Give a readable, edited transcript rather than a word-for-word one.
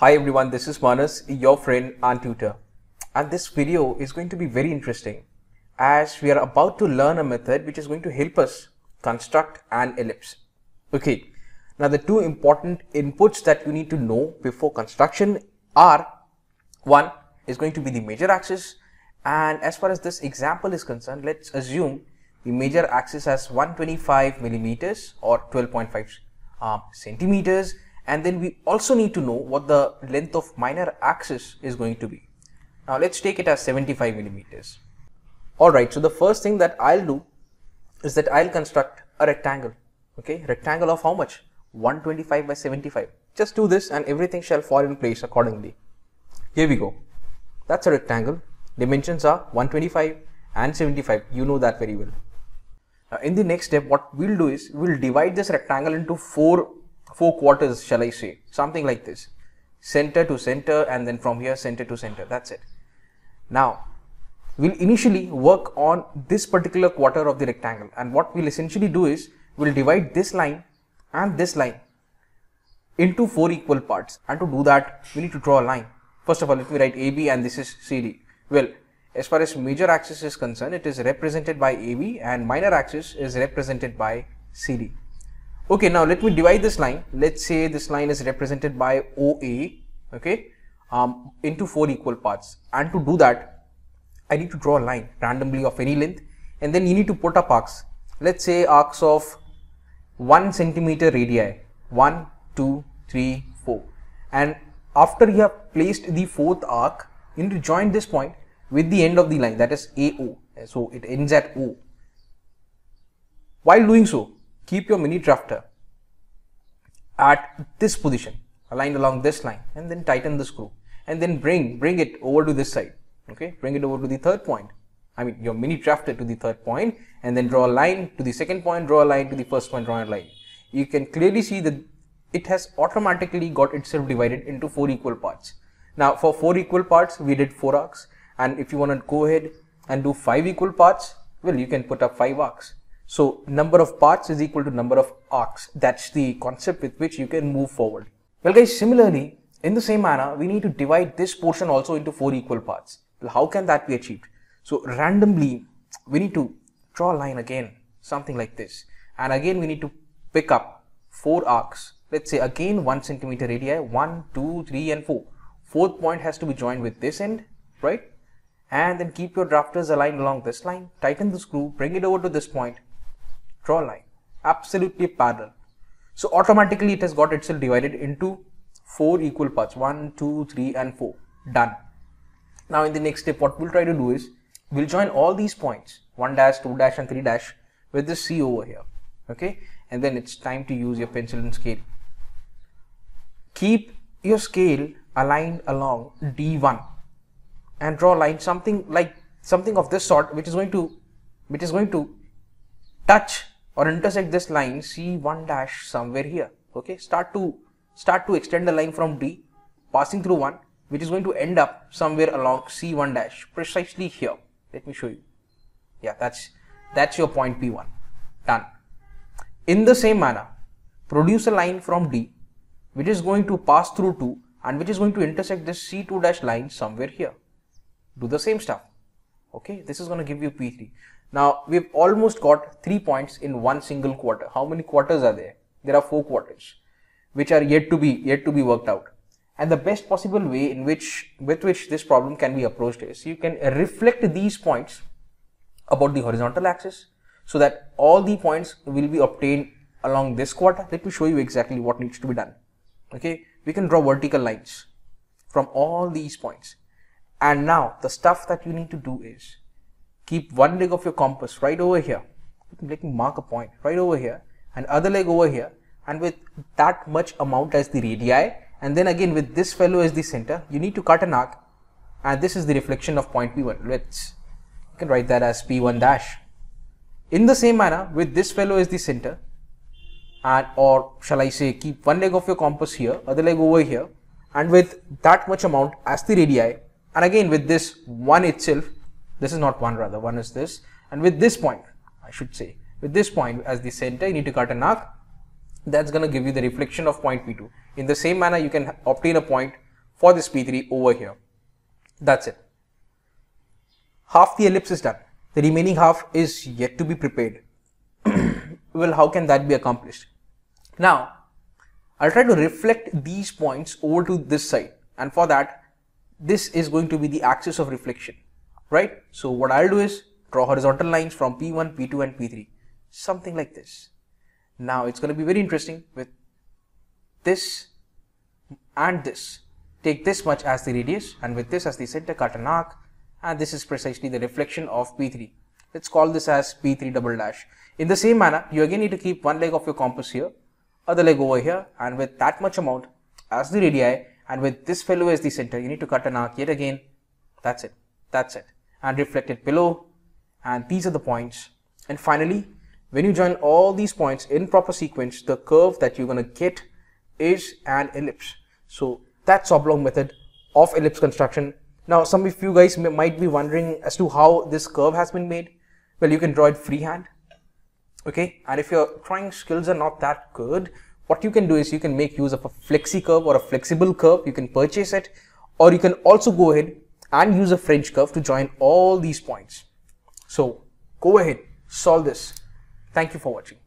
Hi everyone, this is Manas, your friend and tutor, and this video is going to be very interesting as we are about to learn a method which is going to help us construct an ellipse. Okay, now the two important inputs that you need to know before construction are, one is going to be the major axis, and as far as this example is concerned, let's assume the major axis has 125 millimeters or 12.5 centimeters. And then we also need to know what the length of minor axis is going to be. Now let's take it as 75 millimeters. Alright, so the first thing that I'll do is that I'll construct a rectangle. Okay, rectangle of how much? 125 by 75. Just do this and everything shall fall in place accordingly. Here we go. That's a rectangle. Dimensions are 125 and 75. You know that very well. Now in the next step, what we'll do is we'll divide this rectangle into four quarters, shall I say, something like this, center to center, and then from here center to center. That's it. Now we'll initially work on this particular quarter of the rectangle, and what we'll essentially do is we'll divide this line and this line into four equal parts, and to do that we need to draw a line. First of all, let me write AB and this is CD. Well, as far as major axis is concerned, it is represented by AB and minor axis is represented by CD. Okay, now let me divide this line. Let's say this line is represented by OA, okay, into four equal parts. And to do that, I need to draw a line randomly of any length, and then you need to put up arcs. Let's say arcs of 1 centimeter radii, 1, 2, 3, 4. And after you have placed the fourth arc, you need to join this point with the end of the line, that is AO. So it ends at O. While doing so, keep your mini drafter at this position, aligned along this line, and then tighten the screw, and then bring it over to this side. Okay, bring it over to the third point. I mean your mini drafter to the third point, and then draw a line to the second point, draw a line to the first point, draw a line. You can clearly see that it has automatically got itself divided into four equal parts. Now for four equal parts, we did four arcs, and if you want to go ahead and do five equal parts, well, you can put up five arcs. So number of parts is equal to number of arcs. That's the concept with which you can move forward. Well guys, similarly, in the same manner, we need to divide this portion also into four equal parts. Well, how can that be achieved? So randomly, we need to draw a line again, something like this. And again, we need to pick up four arcs. Let's say again 1 centimeter radii, 1, 2, 3, and 4. Fourth point has to be joined with this end, right? And then keep your drafters aligned along this line, tighten the screw, bring it over to this point, draw a line, absolutely parallel. So automatically it has got itself divided into four equal parts, 1, 2, 3, and 4. Done. Now in the next step, what we'll try to do is we'll join all these points 1 dash, 2 dash, and 3 dash with this C over here. Okay, and then it's time to use your pencil and scale. Keep your scale aligned along D1 and draw a line something of this sort, which is going to touch or intersect this line C1 dash somewhere here. Okay, start to extend the line from D, passing through 1, which is going to end up somewhere along C1 dash, precisely here. Let me show you. Yeah, that's your point P1. Done. In the same manner, produce a line from D, which is going to pass through 2 and which is going to intersect this C2 dash line somewhere here. Do the same stuff. Okay, this is going to give you P3. Now we've almost got 3 points in one single quarter. How many quarters are there? There are 4 quarters, which are yet to be worked out. And the best possible way with which this problem can be approached is you can reflect these points about the horizontal axis, so that all the points will be obtained along this quarter. Let me show you exactly what needs to be done. Okay, we can draw vertical lines from all these points. And now the stuff that you need to do is keep one leg of your compass right over here. Let me mark a point right over here, and other leg over here, and with that much amount as the radii, and then again with this fellow as the center, you need to cut an arc, and this is the reflection of point P1. You can write that as P1 dash. In the same manner, with this fellow as the center, and or shall I say, keep one leg of your compass here, other leg over here, and with that much amount as the radii, and again with this one itself. This is not one, rather one is this, and with this point, I should say, with this point as the center, you need to cut an arc. That's going to give you the reflection of point P2. In the same manner, you can obtain a point for this P3 over here. That's it. Half the ellipse is done. The remaining half is yet to be prepared. Well, how can that be accomplished? Now, I'll try to reflect these points over to this side, and for that, this is going to be the axis of reflection, right? So what I'll do is draw horizontal lines from P1, P2 and P3, something like this. Now it's going to be very interesting with this and this. Take this much as the radius and with this as the center, cut an arc, and this is precisely the reflection of P3. Let's call this as P3 double dash. In the same manner, you again need to keep one leg of your compass here, other leg over here, and with that much amount as the radii and with this fellow as the center, you need to cut an arc yet again. That's it. That's it. And reflect it below. And these are the points. And finally, when you join all these points in proper sequence, the curve that you're going to get is an ellipse. So that's Oblong method of ellipse construction. Now, some of you guys might be wondering as to how this curve has been made. Well, you can draw it freehand. Okay. And if your drawing skills are not that good, what you can do is you can make use of a flexi curve or a flexible curve. You can purchase it, or you can also go ahead and use a French curve to join all these points. So go ahead, solve this. Thank you for watching.